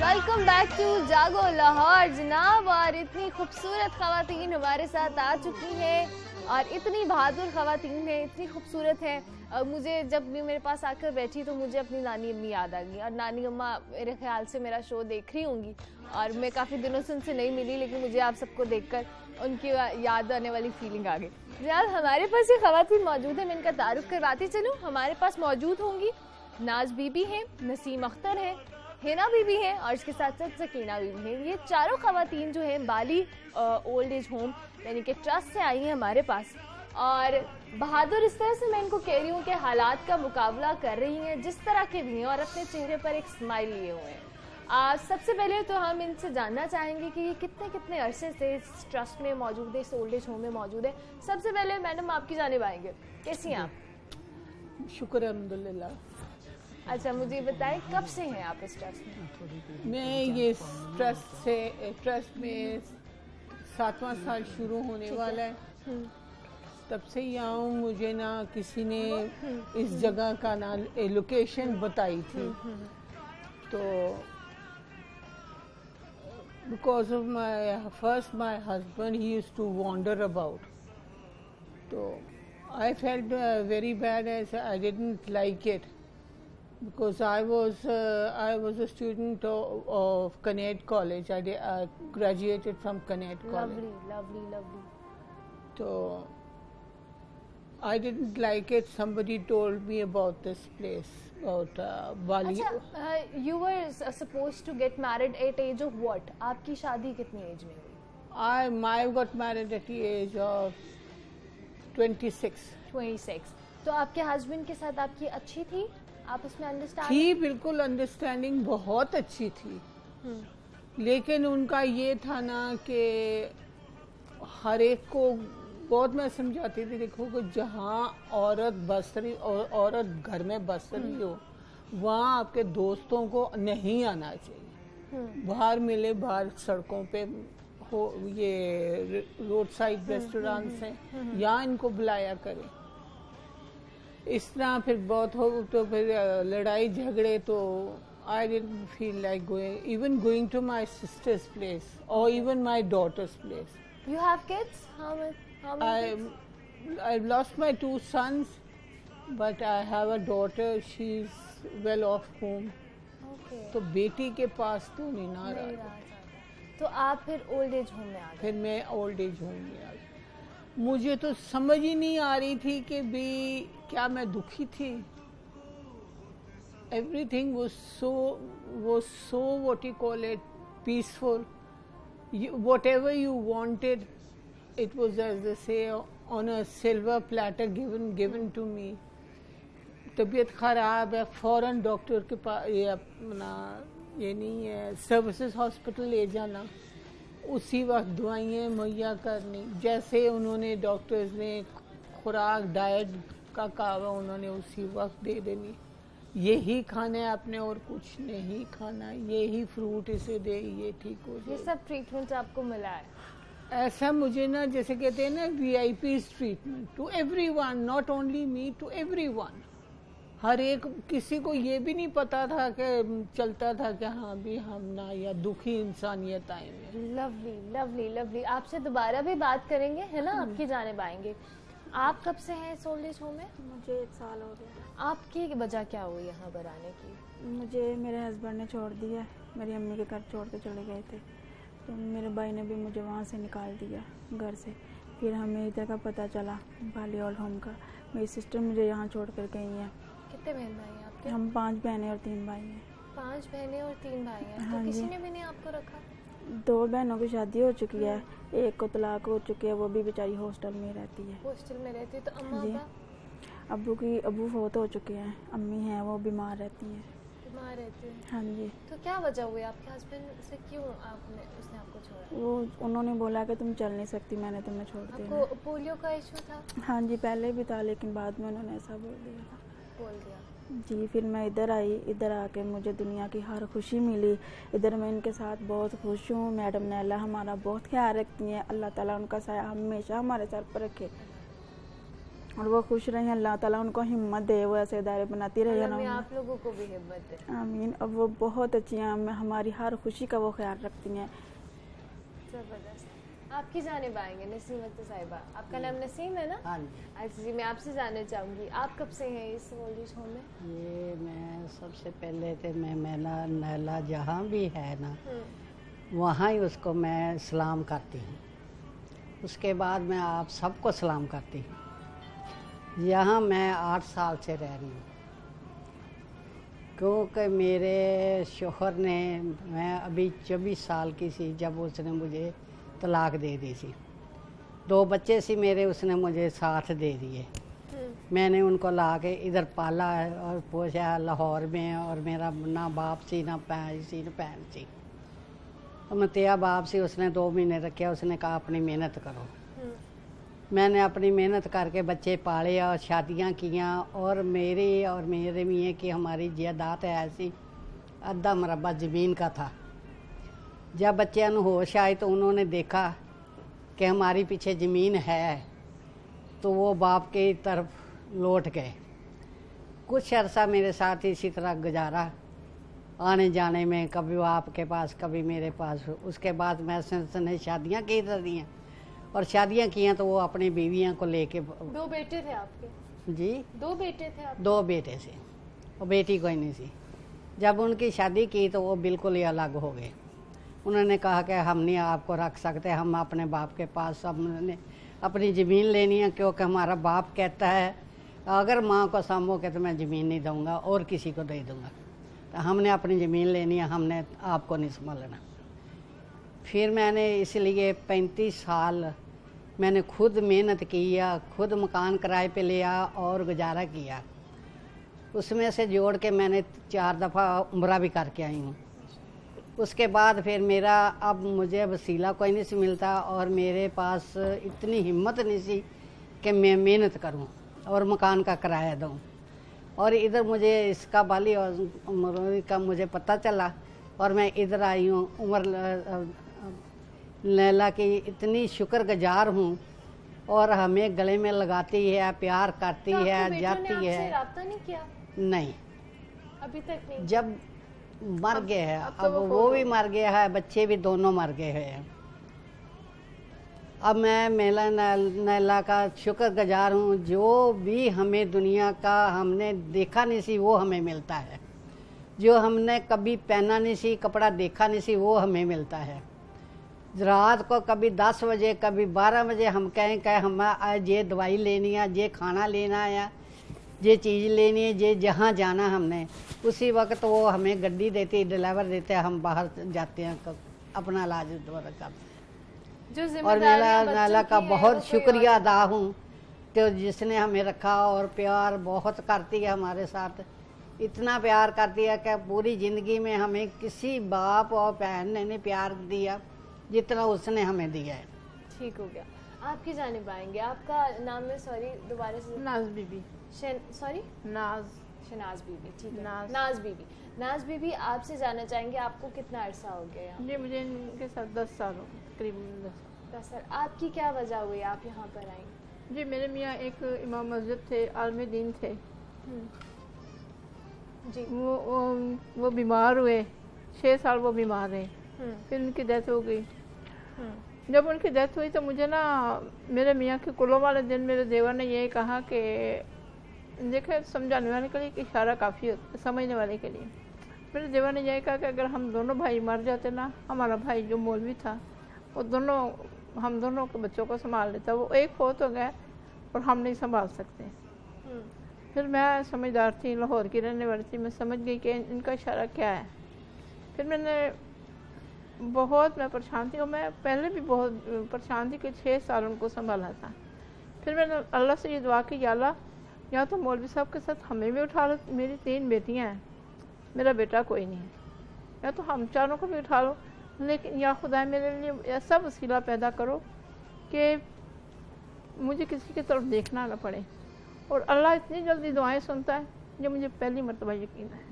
Welcome back to जागो लाहौर जनाब। और इतनी खूबसूरत खवातीन हमारे साथ आ चुकी हैं और इतनी बहादुर खवातीन हैं, इतनी खूबसूरत हैं। मुझे जब भी मेरे पास आकर बैठी तो मुझे अपनी नानी अम्मी याद आ गई। और नानी अम्मा मेरे ख्याल से मेरा शो देख रही होंगी और मैं काफ़ी दिनों से उनसे नहीं मिली, लेकिन मुझे आप सबको देखकर उनकी याद आने वाली फीलिंग आ गई। जनाब हमारे पास ये खवातीन मौजूद हैं, मैं इनका तारुफ करवाती चलूँ। हमारे पास मौजूद होंगी नाज बीबी हैं, नसीम अख्तर हैं, हेना बीबी हैं और इसके साथ साथ सकीना बीबी हैं। ये चारों खवातीन जो हैं बाली ओल्ड एज होम यानी कि ट्रस्ट से आई हैं हमारे पास और बहादुर इस तरह से मैं इनको कह रही हूँ कि हालात का मुकाबला कर रही हैं जिस तरह के भी हैं और अपने चेहरे पर एक स्माइल लिए हुए हैं। सबसे पहले तो हम इनसे जानना चाहेंगे कि ये कितने कितने अरसे से इस ट्रस्ट में मौजूद है, इस ओल्ड एज होम में मौजूद है। सबसे पहले मैडम आपकी जानिब आएंगे, कैसी हैं आप? शुक्र अल्हम्दुलिल्लाह। अच्छा मुझे बताएं कब से हैं आप इस ट्रस्ट में? मैं ये ट्रस्ट में 7वां साल शुरू होने वाला है, तब से ही आऊँ। मुझे ना किसी ने इस जगह का ना लोकेशन बताई थी, तो because of my first my husband he used to wander about, तो I felt very bad as I didn't like it because I was a student of Kinnaird College. I graduated from Kinnaird College. Lovely. So I didn't like it. Somebody told me about this place, about Bali. You were supposed to get married at age of what? Aapki shaadi kitni age mein hui? I got married at the age of 26. 26. तो आपके husband के साथ आपकी अच्छी थी? आप उसमें understanding थी? बिल्कुल अंडरस्टैंडिंग बहुत अच्छी थी, लेकिन उनका ये था ना कि हर एक को बहुत मैं समझाती थी, देखो कि जहाँ औरत बस रही औरत घर में बस रही हो वहाँ आपके दोस्तों को नहीं आना चाहिए। बाहर मिले, बाहर सड़कों पे हो, ये रोड साइड रेस्टोरेंट्स हैं, यहाँ इनको बुलाया करें। इस तरह फिर बहुत हो तो फिर लड़ाई झगड़े, तो I didn't feel like going even going to my sister's place और even my daughter's place. You have kids? I lost my 2 sons but I have a daughter, she is well off home. तो बेटी के पास तो नहीं ना रहा, तो आप फिर ओल्ड एज होम में आ गए? फिर मैं ओल्ड एज होम में आ गई। मुझे तो समझ ही नहीं आ रही थी कि भी क्या मैं दुखी थी। एवरीथिंग वो so what you call it peaceful, whatever you wanted it was as they say on a silver platter given to me. तबीयत ख़राब है, फ़ौरन डॉक्टर के पास, ये अपना ये नहीं है सर्विसेज हॉस्पिटल ले जाना, उसी वक्त दवाइयाँ मुहैया करनी। जैसे उन्होंने डॉक्टर्स ने खुराक डाइट का कहवा उन्होंने उसी वक्त दे देनी, यही खाना है आपने और कुछ नहीं खाना, यही फ्रूट इसे दे, ये ठीक हो जाए। ये सब ट्रीटमेंट आपको मिला है? ऐसा मुझे ना जैसे कहते हैं ना VIP treatment to everyone, not only me, to everyone. हर एक किसी को ये भी नहीं पता था कि चलता था कि हाँ भी हम ना या दुखी इंसानियत आए में। लवली। आपसे दोबारा भी बात करेंगे है ना, आपकी जानिब आएंगे। आप कब से हैं इस ओल्ड एज होम में? मुझे 1 साल हो गया। आपकी वजह क्या हुई यहाँ पर आने की? मुझे मेरे हस्बैंड ने छोड़ दिया, मेरी अम्मी के घर छोड़ के चले गए थे, तो मेरे भाई ने भी मुझे वहाँ से निकाल दिया घर से। फिर हमें इधर का पता चला बाली ओल्ड होम का। मेरी सिस्टर मुझे यहाँ छोड़ कर गई हैं। कितने बहन भाई हैं आपके? हम 5 बहनें और 3 भाई हैं। 5 बहनें और 3 भाई हैं। तो किसी ने भी नहीं आपको रखा? 2 बहनों की शादी हो चुकी है, एक को तलाक हो चुकी है, वो भी बेचारी हॉस्टल में रहती है। हॉस्टल में रहती है। तो अम्मा का? अबू फौत हो चुके हैं, अम्मी हैं वो बीमार रहती हैं। बीमार रहती हैं? हाँ जी। तो क्या वजह हुई आपके हस्बैंड से, क्यों उसने आपको छोड़ा? वो उन्होंने बोला कि तुम चल नहीं सकती, मैंने तुम्हें छोड़ दिया। पोलियो का इशू था? हाँ जी, पहले भी था, लेकिन बाद में उन्होंने ऐसा बोल दिया जी। फिर मैं इधर आई, इधर आके मुझे दुनिया की हर खुशी मिली। इधर मैं इनके साथ बहुत खुश हूँ। मैडम नैला हमारा बहुत ख्याल रखती हैं, अल्लाह ताला उनका साया हमेशा हमारे सर पर रखे। और वो खुश रहें, अल्लाह ताला उनको हिम्मत दे, वो ऐसे इदारे बनाती रहे। आप लोगों को भी हिम्मत दे, आमीन। अब वो बहुत अच्छी हैं, हमारी हर खुशी का वो ख्याल रखती हैं। जबरदस्त। आपकी जानिब आएंगे नसीमत साहिबा, आपका नाम नसीम है ना? हाँ जी। मैं आपसे जानना चाहूँगी, आप कब से हैं इस ओल्ड एज होम में? ये मैं सबसे पहले तो मैं मेला नैला जहाँ भी है ना वहाँ ही उसको मैं सलाम करती हूँ, उसके बाद मैं आप सबको सलाम करती हूँ। यहाँ मैं 8 साल से रह रही हूँ, क्योंकि मेरे शोहर ने, मैं अभी 24 साल की थी जब उसने मुझे तलाक दे दी थी। 2 बच्चे सी मेरे, उसने मुझे साथ दे दिए, मैंने उनको ला के इधर पाला और पोसा लाहौर में। और मेरा ना बाप सी ना भैन सी ना भैन सी, तो मतिया बाप सी उसने 2 महीने रखे। उसने कहा अपनी मेहनत करो, मैंने अपनी मेहनत करके बच्चे पाले और शादियां कियां। और मेरे मियाँ की हमारी जायदाद ऐसी आधा मरबा ज़मीन का था। जब बच्चों को होश आए तो उन्होंने देखा कि हमारी पीछे ज़मीन है, तो वो बाप की तरफ लौट गए। कुछ अरसा मेरे साथ इसी तरह गुजारा, आने जाने में, कभी बाप के पास कभी मेरे पास। उसके बाद मैं उसने शादियाँ की दी और शादियाँ किया, तो वो अपनी बीवियाँ को लेके। 2 बेटे थे आपके? जी 2 बेटे थे आपके? 2 बेटे से, वो बेटी कोई नहीं थी। जब उनकी शादी की तो वो बिल्कुल ही अलग हो गए। उन्होंने कहा कि हम नहीं आपको रख सकते, हम अपने बाप के पास, हमने अपनी ज़मीन लेनी है, क्योंकि हमारा बाप कहता है अगर माँ को सामोगे तो मैं ज़मीन नहीं दूँगा और किसी को दे दूँगा। तो हमने अपनी ज़मीन लेनी है, हमने आपको नहीं संभालना। फिर मैंने इसलिए 35 साल मैंने खुद मेहनत किया, खुद मकान किराए पे लिया और गुजारा किया। उसमें से जोड़ के मैंने 4 दफ़ा उम्रा भी करके आई हूँ। उसके बाद फिर मेरा, अब मुझे वसीला कोई नहीं सी मिलता और मेरे पास इतनी हिम्मत नहीं सी कि मैं मेहनत करूँ और मकान का किराया दूँ। और इधर मुझे इसका बाली और का मुझे पता चला और मैं इधर आई हूँ। उम्र लैला की इतनी शुक्रगुजार हूँ, और हमें गले में लगाती है, प्यार करती तो है, जाती है। राब्ता नहीं किया? नहीं, अभी तक नहीं। जब मर गए हैं, अब तो वो भी मर गया है, बच्चे भी दोनों मर गए हैं। अब मैं मेला नैला का शुक्रगुजार हूँ, जो भी हमें दुनिया का हमने देखा नहीं सी वो हमें मिलता है, जो हमने कभी पहना नहीं सी, कपड़ा देखा नहीं सी वो हमें मिलता है। रात को कभी 10 बजे कभी 12 बजे हम कहें कि हमें ये दवाई लेनी है, ये खाना लेना है, ये चीज़ लेनी है, ये जहाँ जाना हमने, उसी वक्त वो हमें गड्डी देती, ड्राइवर देते, हम बाहर जाते हैं अपना इलाज कर। और मेरा नाला का बहुत शुक्रिया अदा हूँ तो जिसने हमें रखा, और प्यार बहुत करती है हमारे साथ, इतना प्यार करती है कि पूरी ज़िंदगी में हमें किसी बाप और बहन ने नहीं प्यार दिया जितना उसने हमें दिया है। ठीक हो गया। आपकी जानिब आएंगे, आपका नाम है? सॉरी दोबारा से। नाज बीबी। सॉरी शनाज बीबी। ठीक है, नाज बीबी। नाज बीबी, आपसे जानना चाहेंगे आपको कितना अर्सा हो गया? जी मुझे इनके साथ 10 साल हो तकरीबन। 10 साल। आपकी क्या वजह हुई आप यहाँ पर आई? जी मेरे मियाँ एक इमाम मस्जिद थे, आलम दीन थे जी। वो बीमार हुए, 6 साल वो बीमार रहे, फिर उनकी डेथ हो गई। जब उनकी डेथ हुई तो मुझे ना मेरे मियाँ के कुलों वाले दिन मेरे देवर ने यही कहा कि देखे समझाने वाले के लिए एक इशारा काफ़ी होता है समझने वाले के लिए। मेरे देवर ने यही कहा कि अगर हम दोनों भाई मर जाते ना, हमारा भाई जो मौलवी था वो दोनों, हम दोनों के बच्चों को संभाल लेता, वो एक फोत हो गया और हम नहीं संभाल सकते। फिर मैं समझदार थी, लाहौर की रहने वाली थी, मैं समझ गई कि इनका इशारा क्या है। फिर मैंने बहुत, मैं परेशान थी और मैं पहले भी बहुत परेशान थी कि 6 साल उनको संभाला था। फिर मैंने अल्लाह से ये दुआ की, या अल्लाह या तो मौलवी साहब के साथ हमें भी उठा लो, मेरी 3 बेटियां हैं, मेरा बेटा कोई नहीं है, या तो हम चारों को भी उठा लो, लेकिन या खुदा मेरे लिए ऐसा वसीला पैदा करो कि मुझे किसी की तरफ देखना ना पड़े। और अल्लाह इतनी जल्दी दुआएं सुनता है, ये मुझे पहली मरतबा यकीन है।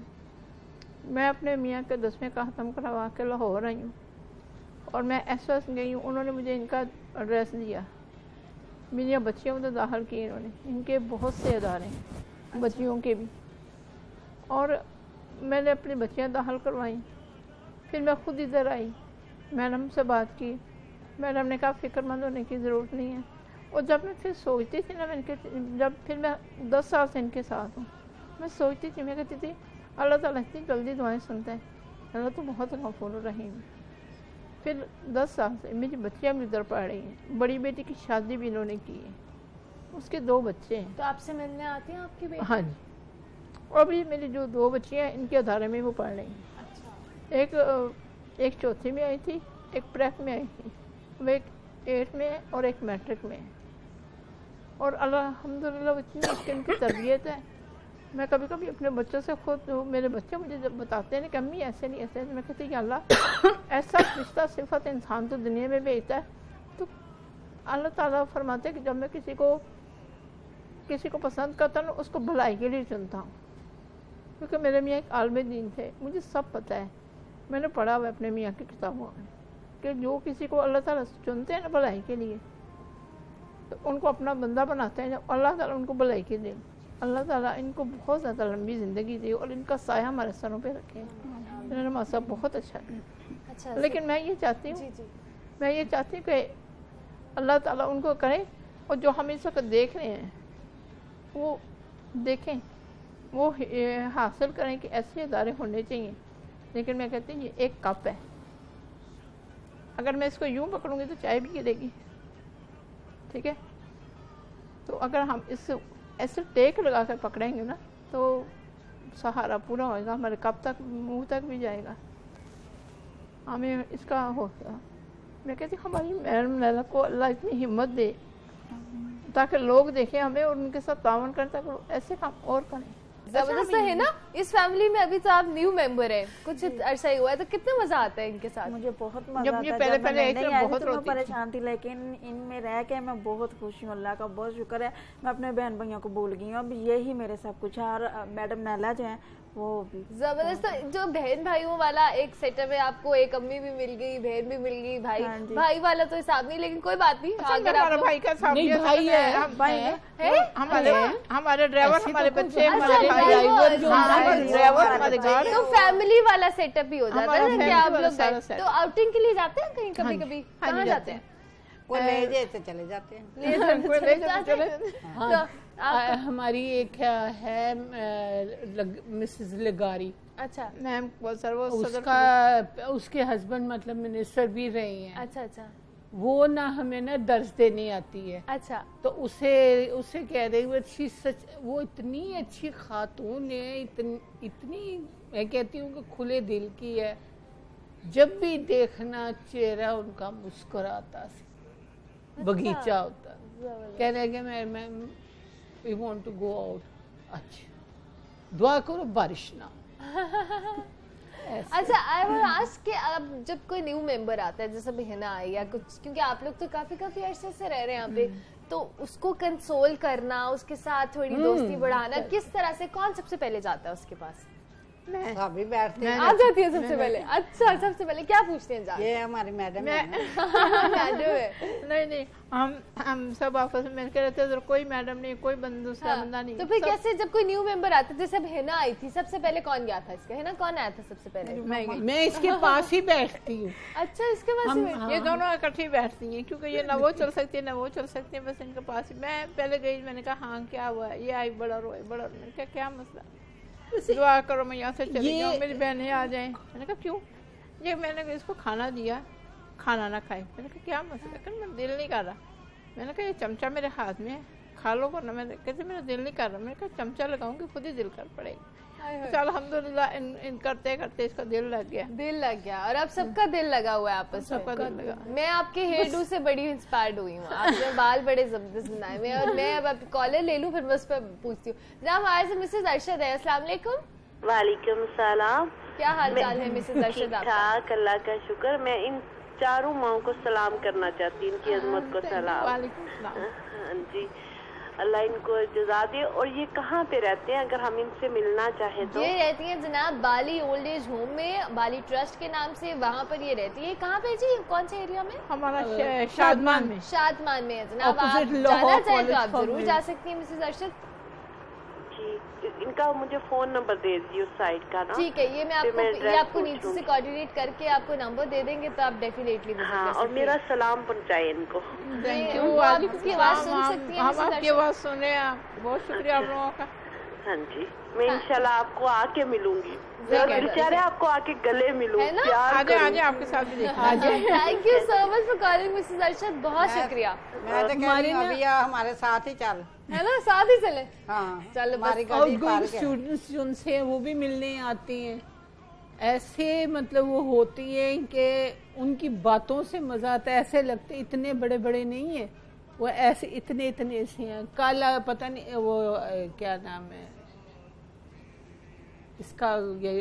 मैं अपने मियाँ के 10वें का ख़त्म करवा के लाहौर आई हूँ और मैं एस गई हूँ, उन्होंने मुझे इनका एड्रेस दिया। मेरी बच्चियों में तो दाखिल किए इन्होंने, इनके बहुत से अदारे हैं बच्चियों के भी, और मैंने अपनी बच्चियाँ दाखिल करवाईं। फिर मैं खुद इधर आई, मैडम से बात की, मैडम ने कहा फ़िक्रमंद होने की ज़रूरत नहीं है। और जब मैं फिर सोचती थी ना, मैं इनके जब फिर मैं 10 साल से इनके साथ हूँ, मैं सोचती थी, मैं कहती थी अल्लाह ताला इतनी जल्दी दुआएं सुनता है, अल्लाह तो बहुत गफूर रहीम। फिर 10 साल से मेरी बच्चियाँ भी उधर पढ़ रही हैं, बड़ी बेटी की शादी भी इन्होंने की है, उसके 2 बच्चे हैं। तो आपसे मिलने आती हैं आपकी बेटी? हाँ जी, और भी मेरी जो 2 बच्चियाँ हैं इनके अदारे में वो पढ़ रही हैं। अच्छा। एक चौथी में आई थी, एक प्रेप में आई थी, वो एक 8 में है और एक मैट्रिक में है। और अल्हम्दुलिल्लाह इतनी मुश्किल की तरबियत है। मैं कभी कभी अपने बच्चों से खुद, मेरे बच्चे मुझे जब बताते हैं ना कि अम्मी ऐसे नहीं ऐसे, मैं कहती कि अल्लाह ऐसा रिश्ता सिफत इंसान तो दुनिया में भेजता है। तो अल्लाह ताला फरमाते हैं कि जब मैं किसी को पसंद करता हूँ उसको भलाई के लिए चुनता हूँ, क्योंकि मेरे मियाँ एक आलम दीन थे, मुझे सब पता है, मैंने पढ़ा हुआ अपने मियाँ की किताबों में कि जो किसी को अल्लाह ताला चुनते हैं ना भलाई के लिए, तो उनको अपना बंदा बनाते हैं, जब अल्लाह ताला उनको भलाई के लिए। अल्लाह ताला इनको बहुत ज़्यादा लंबी ज़िंदगी दी और इनका साया हमारे सरों पे रखे। मेरा मासा बहुत अच्छा है। अच्छा, लेकिन मैं ये चाहती हूँ कि अल्लाह ताला उनको करे, और जो हम इस वक्त देख रहे हैं वो देखें, वो हासिल करें कि ऐसे इदारे होने चाहिए। लेकिन मैं कहती हूँ ये एक कप है, अगर मैं इसको यूँ पकड़ूँगी तो चाय भी गिरेगी, ठीक है? तो अगर हम इस ऐसे टेक लगा कर पकड़ेंगे ना तो सहारा पूरा होएगा, हमारे कब तक मुंह तक भी जाएगा, हमें इसका होगा। मैं कहती हमारी मैडम लैला को अल्लाह इतनी हिम्मत दे ताकि लोग देखें हमें और उनके साथ तावन करें, ताकि ऐसे काम और करें। जबरदस्त है ना इस फैमिली में। अभी तो आप न्यू मेंबर हैं, कुछ अरसा ही हुआ है, तो कितना मजा आता है इनके साथ? मुझे बहुत मजा आता है। पहले परेशान थी, लेकिन इनमें रह के मैं बहुत खुश हूँ, अल्लाह का बहुत शुक्र है। मैं अपने बहन भाइयों को भूल गई हूँ, अब यही मेरे सब कुछ है। और मैडम नैला जो है वो जबरदस्त, जो बहन भाइयों वाला एक सेटअप है, आपको एक अम्मी भी मिल गई, बहन भी मिल गई, भाई वाला तो हिसाब नहीं, लेकिन कोई बात नहीं। अगर आप भाई का हमारे ड्राइवर, हमारे बच्चे, तो फैमिली वाला सेटअप ही हो जाता है ना। क्या आप लोग तो आउटिंग के लिए जाते हैं कहीं कभी कभी? कहाँ जाते हैं? कोई ले जाते चले जाते हैं। हमारी एक है मिसेस लगारी, अच्छा मैम, उसका उसके हस्बैंड मतलब मिनिस्टर भी रही हैं। अच्छा अच्छा, वो ना हमें ना दर्ज देने आती है। अच्छा, तो उसे कह रही हूँ अच्छी सच, वो इतनी अच्छी खातून है, इतनी मैं कहती हूँ कि खुले दिल की है। जब भी देखना चेहरा उनका मुस्कुराता सी बगीचा होता, कह रहे कि मैं We want to go out. अच्छा, दुआ करो बारिश ना। अच्छा, I will ask कि अब जब कोई न्यू मेंबर आता है, जैसे बहना आई या कुछ, क्योंकि आप लोग तो काफी अरसे से रह रहे हैं यहाँ पे, तो उसको कंसोल करना, उसके साथ थोड़ी दोस्ती बढ़ाना किस तरह से, कौन सबसे पहले जाता है उसके पास? मैं अभी बैठती हूँ, आप जाती है सबसे पहले? अच्छा, सबसे पहले क्या पूछते हैं? ये हमारी मैडम है। नहीं, हम सब आपस में मिलकर रहते हैं, कोई मैडम नहीं, कोई दूसरा बंदा नहीं। तो फिर कैसे जब कोई न्यू मेंबर आता, जैसे हेना आई थी, सबसे पहले कौन गया था इसका? हेना कौन आया था सबसे पहले? मैं इसके पास ही बैठती हूँ। अच्छा, इसके पास ये दोनों इकट्ठी बैठती है, क्योंकि ये ना वो चल सकती है ना वो चल सकती है, बस इनके पास। मैं पहले गई, मैंने कहा हाँ क्या हुआ, ये आई बड़ा रोए बड़ा, मैंने कहा क्या मसला, दुआ करो मैं यहाँ से चली जाऊँ, मेरी बहनें आ जाएं। मैंने कहा क्यों? ये मैंने इसको खाना दिया, खाना ना खाए। मैंने कहा क्या मसला? कहीं मेरा दिल नहीं कर रहा। मैंने कहा ये चमचा मेरे हाथ में है, खा लो ना। मैंने कहते मेरा दिल नहीं कर रहा। मैंने कहा चमचा लगाऊंगी खुद ही दिल कर पड़ेगी। चल अल्हम्दुलिल्लाह इन करते करते इसका दिल लग गया। और अब सबका दिल लगा हुआ है आपस में, सबका दिल लगा। मैं आपके हेयर डू से बड़ी इंस्पायर्ड हुई हूँ, आपने बाल बड़े जबरदस्त बनाए हुए। और मैं अब आप कॉलर ले लूँ, फिर मैं उस पर पूछती हूँ। जहाँ हमारे से मिसेज अरशद है। अस्सलाम वालेकुम। वालेकुम सलाम। क्या हाल चाल है मिसेज अरशद? ठीक, अल्लाह का शुक्र। मैं इन चारों माओं को सलाम करना चाहती हूँ, इनकी अजमत को सलाम। जी, अल्लाह इनको जज़ा दे। और ये कहाँ पे रहते हैं अगर हम इनसे मिलना चाहे तो? ये रहती हैं जनाब बाली ओल्ड एज होम में, बाली ट्रस्ट के नाम से वहाँ पर ये रहती है। कहाँ पे जी, कौन से एरिया में? हमारा शादमान में। शादमान में है जनाब, आप जाना चाहें तो आप जरूर जा सकती है मिसेज अर्शद। इनका मुझे फोन नंबर दे दीजिए उस साइड का ना। ठीक है, ये मैं आपको नीचे से कोऑर्डिनेट करके आपको नंबर दे देंगे तो आप डेफिनेटली। हाँ, और मेरा सलाम पहुँचाए इनको। थैंक यू, आपकी आवाज़ सुन सकती हैं, हम आपकी आवाज़ सुने। बहुत शुक्रिया आप लोगों का। हाँ जी, मैं इंशाल्लाह आपको आके मिलूंगी, बेचारे आपको आके गले मिलूंगी। आगे आगे आपके साथ भी देखूंगी। Thank you so much for calling Mrs Arshad, बहुत शुक्रिया। हमारे साथ ही चल है ना, साथ ही चले। हाँ चलो, आउटगोइंग स्टूडेंट्स जिनसे वो भी मिलने आती हैं, ऐसे मतलब वो होती है कि उनकी बातों से मजा आता है। ऐसे लगते इतने बड़े बड़े नहीं है वो, ऐसे इतने इतने से हैं। काला पता नहीं वो क्या नाम है इसका, ये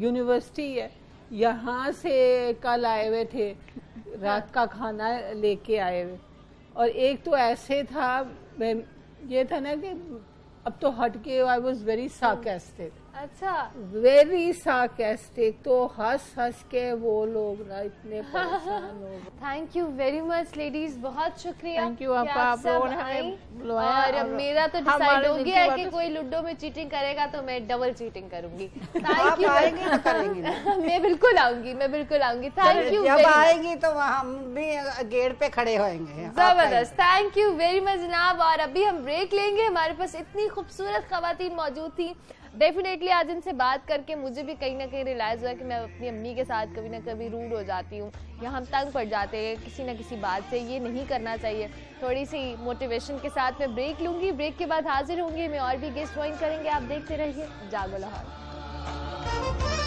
यूनिवर्सिटी है, यहाँ से कल आए हुए थे, रात का खाना लेके आए हुए। और एक तो ऐसे था, ये था ना कि अब तो हटके, आई वॉज वेरी सार्केस्टिक। अच्छा, वेरी सार्केस्टिक, तो हंस हंस के वो लोग ना इतने परेशान हो गए। Thank you very much ladies, बहुत शुक्रिया। थैंक यू आप लोगों ने हमें बुलवाया। और मेरा तो डिसाइड हो गया है कि कोई लूडो में चीटिंग करेगा तो मैं डबल चीटिंग करूंगी। थैंक यू, मैं बिल्कुल आऊंगी, मैं बिल्कुल आऊंगी। थैंक यू, जब आएगी तो हम भी गेट पे खड़े होंगे। जबरदस्त, थैंक यू वेरी मच जनाब। और अभी हम ब्रेक लेंगे, हमारे पास इतनी खूबसूरत खवातीन मौजूद थी। डेफिनेटली आज इनसे बात करके मुझे भी कहीं ना कहीं रियलाइज़ हुआ कि मैं अपनी अम्मी के साथ कभी ना कभी रूड हो जाती हूँ या हम तंग पड़ जाते हैं किसी ना किसी बात से। ये नहीं करना चाहिए। थोड़ी सी मोटिवेशन के साथ मैं ब्रेक लूँगी, ब्रेक के बाद हाजिर होंगी, मैं और भी गेस्ट ज्वाइन करेंगे। आप देखते रहिए जागो लाहौर।